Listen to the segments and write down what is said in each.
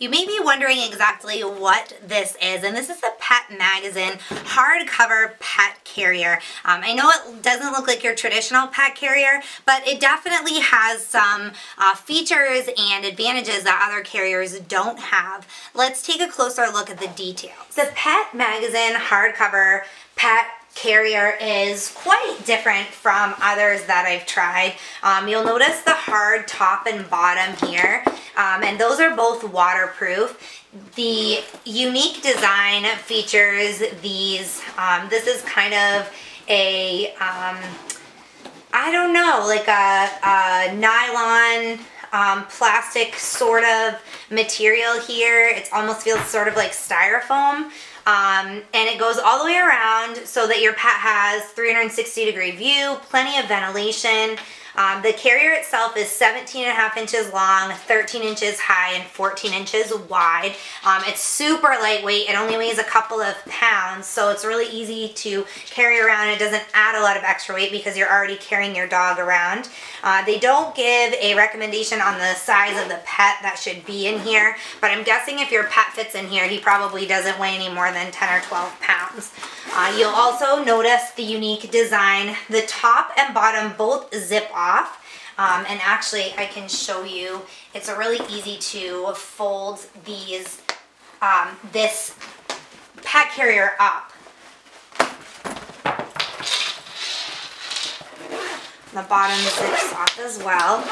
You may be wondering exactly what this is, and this is the Pet Magasin hardcover pet carrier. I know it doesn't look like your traditional pet carrier, but it definitely has some features and advantages that other carriers don't have. Let's take a closer look at the details. The Pet Magasin hardcover pet carrier is quite different from others that I've tried. You'll notice the hard top and bottom here, and those are both waterproof. The unique design features these. This is kind of a, I don't know, like a nylon plastic sort of material here. It almost feels sort of like styrofoam. And it goes all the way around so that your pet has 360-degree view, plenty of ventilation. The carrier itself is 17.5 inches long, 13 inches high, and 14 inches wide. It's super lightweight. It only weighs a couple of pounds, so it's really easy to carry around. It doesn't add a lot of extra weight because you're already carrying your dog around. They don't give a recommendation on the size of the pet that should be in here, but I'm guessing if your pet fits in here, he probably doesn't weigh any more than 10 or 12 pounds. You'll also notice the unique design. The top and bottom both zip off, and actually I can show you, it's really easy to fold these, this pet carrier up. The bottom zips off as well.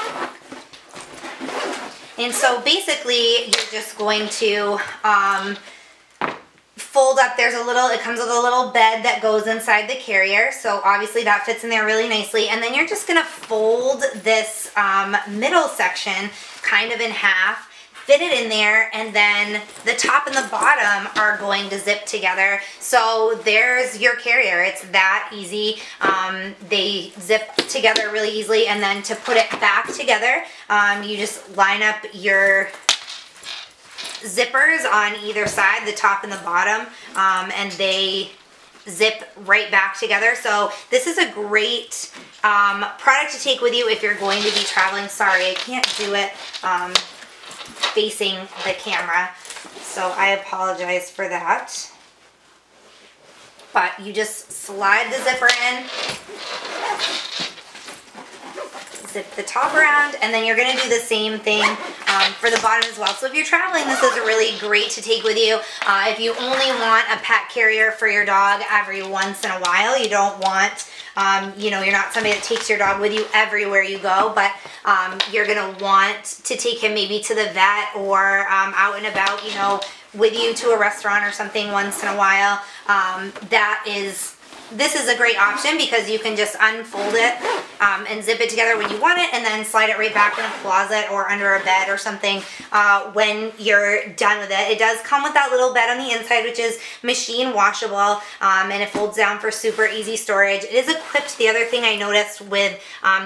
And so basically you're just going to fold up. There's a little, it comes with a little bed that goes inside the carrier, so obviously that fits in there really nicely. And then you're just gonna fold this middle section kind of in half, fit it in there, and then the top and the bottom are going to zip together. So there's your carrier. It's that easy. They zip together really easily, and then to put it back together, you just line up your zippers on either side, the top and the bottom, and they zip right back together. So this is a great product to take with you if you're going to be traveling. Sorry, I can't do it facing the camera, so I apologize for that. But you just slide the zipper in, zip the top around, and then you're going to do the same thing for the bottom as well. So if you're traveling, this is really great to take with you. If you only want a pet carrier for your dog every once in a while, you don't want, you know, you're not somebody that takes your dog with you everywhere you go, but you're going to want to take him maybe to the vet or out and about, you know, with you to a restaurant or something once in a while, this is a great option because you can just unfold it and zip it together when you want it, and then slide it right back in a closet or under a bed or something when you're done with it. It does come with that little bed on the inside, which is machine washable, and it folds down for super easy storage. It is equipped, the other thing I noticed, with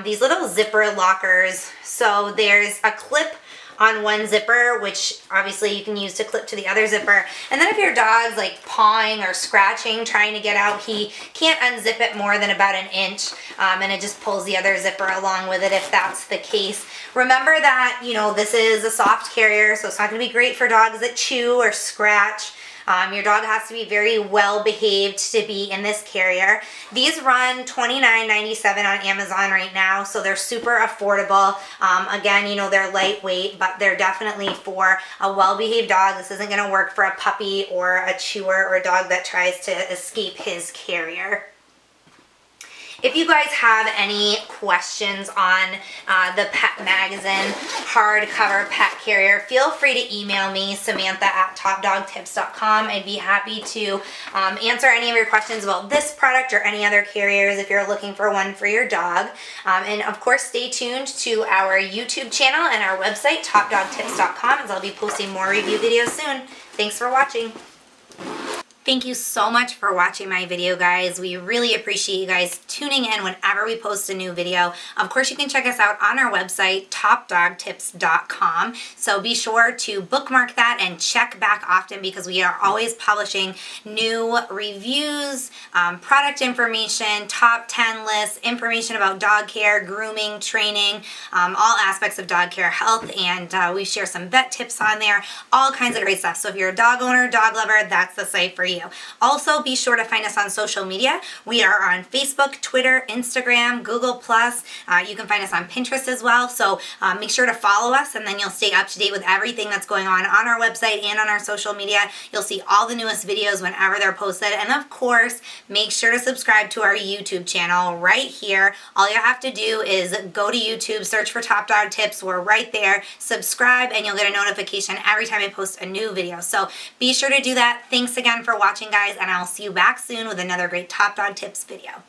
these little zipper lockers. So there's a clip on one zipper, which obviously you can use to clip to the other zipper. And then if your dog's like pawing or scratching, trying to get out, he can't unzip it more than about an inch, and it just pulls the other zipper along with it if that's the case. Remember that, you know, this is a soft carrier, so it's not gonna be great for dogs that chew or scratch. Your dog has to be very well behaved to be in this carrier. These run $29.97 on Amazon right now, so they're super affordable. Again, you know, they're lightweight, but they're definitely for a well-behaved dog. This isn't going to work for a puppy or a chewer or a dog that tries to escape his carrier. If you guys have any questions on the Pet Magasin hardcover pet carrier, feel free to email me, Samantha@topdogtips.com. I'd be happy to answer any of your questions about this product or any other carriers if you're looking for one for your dog. And of course, stay tuned to our YouTube channel and our website, topdogtips.com, as I'll be posting more review videos soon. Thanks for watching. Thank you so much for watching my video, guys. We really appreciate you guys tuning in whenever we post a new video. Of course, you can check us out on our website, topdogtips.com. So be sure to bookmark that and check back often because we are always publishing new reviews, product information, top 10 lists, information about dog care, grooming, training, all aspects of dog care, health, and we share some vet tips on there, all kinds of great stuff. So if you're a dog owner, dog lover, that's the site for you. Also, be sure to find us on social media. We are on Facebook, Twitter, Instagram, Google+. You can find us on Pinterest as well. So make sure to follow us, and then you'll stay up to date with everything that's going on our website and on our social media. You'll see all the newest videos whenever they're posted. And of course, make sure to subscribe to our YouTube channel right here. All you have to do is go to YouTube, search for Top Dog Tips. We're right there. Subscribe, and you'll get a notification every time I post a new video. So be sure to do that. Thanks again for watching, guys, and I'll see you back soon with another great Top Dog Tips video.